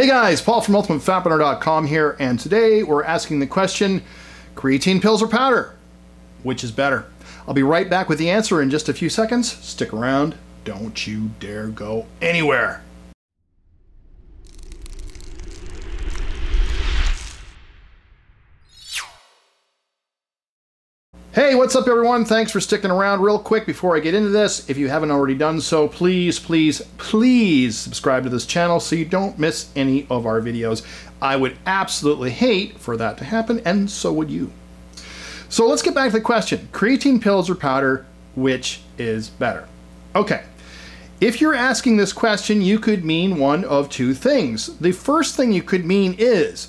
Hey guys, Paul from UltimateFatBurner.com here, and today we're asking the question, creatine pills or powder? Which is better? I'll be right back with the answer in just a few seconds. Stick around. Don't you dare go anywhere. Hey, what's up everyone? Thanks for sticking around. Real quick before I get into this, if you haven't already done so, please subscribe to this channel so you don't miss any of our videos. I would absolutely hate for that to happen, and so would you. So let's get back to the question. Creatine pills or powder, which is better? Okay, if you're asking this question, you could mean one of two things. The first thing you could mean is,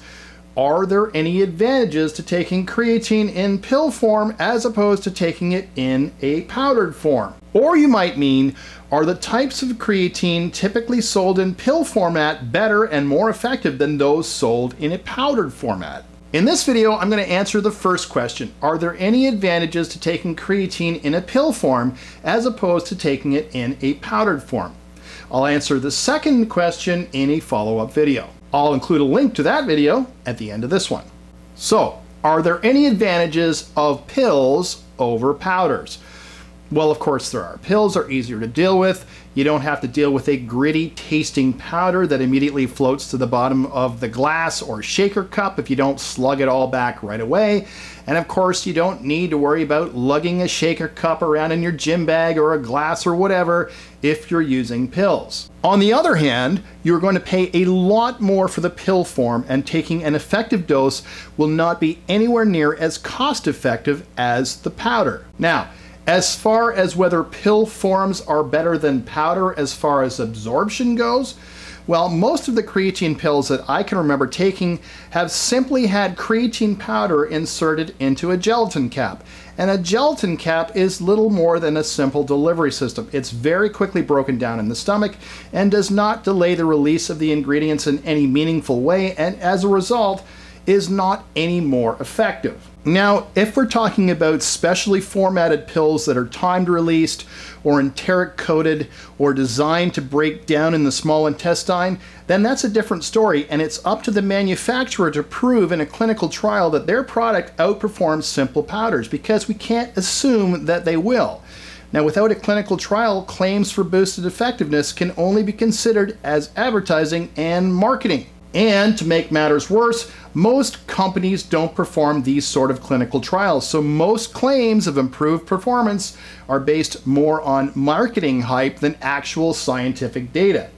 are there any advantages to taking creatine in pill form as opposed to taking it in a powdered form? Or you might mean, are the types of creatine typically sold in pill format better and more effective than those sold in a powdered format? In this video, I'm going to answer the first question. Are there any advantages to taking creatine in a pill form as opposed to taking it in a powdered form? I'll answer the second question in a follow-up video. I'll include a link to that video at the end of this one. So, are there any advantages of pills over powders? Well, of course there are. Pills are easier to deal with. You don't have to deal with a gritty tasting powder that immediately floats to the bottom of the glass or shaker cup if you don't slug it all back right away. And of course, you don't need to worry about lugging a shaker cup around in your gym bag or a glass or whatever if you're using pills. On the other hand, you're going to pay a lot more for the pill form, and taking an effective dose will not be anywhere near as cost effective as the powder. Now, as far as whether pill forms are better than powder as far as absorption goes, well, most of the creatine pills that I can remember taking have simply had creatine powder inserted into a gelatin cap. And a gelatin cap is little more than a simple delivery system. It's very quickly broken down in the stomach and does not delay the release of the ingredients in any meaningful way, and as a result, is not any more effective. Now, if we're talking about specially formatted pills that are timed released or enteric coated or designed to break down in the small intestine, then that's a different story, and it's up to the manufacturer to prove in a clinical trial that their product outperforms simple powders, because we can't assume that they will. Now, without a clinical trial, claims for boosted effectiveness can only be considered as advertising and marketing. And to make matters worse, most companies don't perform these sort of clinical trials, so most claims of improved performance are based more on marketing hype than actual scientific data.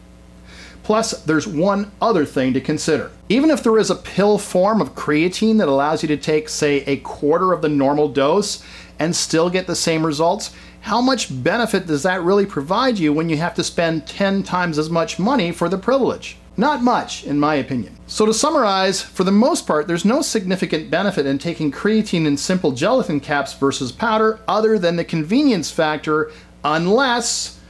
Plus, there's one other thing to consider. Even if there is a pill form of creatine that allows you to take, say, a quarter of the normal dose and still get the same results, how much benefit does that really provide you when you have to spend 10 times as much money for the privilege? Not much, in my opinion. So to summarize, for the most part, there's no significant benefit in taking creatine in simple gelatin caps versus powder other than the convenience factor, unless,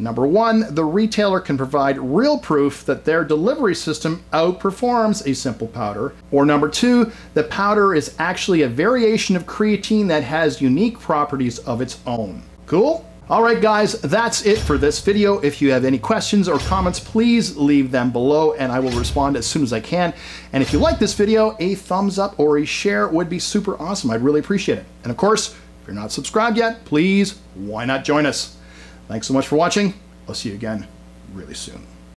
number one, the retailer can provide real proof that their delivery system outperforms a simple powder, or number two, the powder is actually a variation of creatine that has unique properties of its own. Cool? Alright guys, that's it for this video. If you have any questions or comments, please leave them below and I will respond as soon as I can. And if you like this video, a thumbs up or a share would be super awesome. I'd really appreciate it. And of course, if you're not subscribed yet, please, why not join us? Thanks so much for watching. I'll see you again really soon.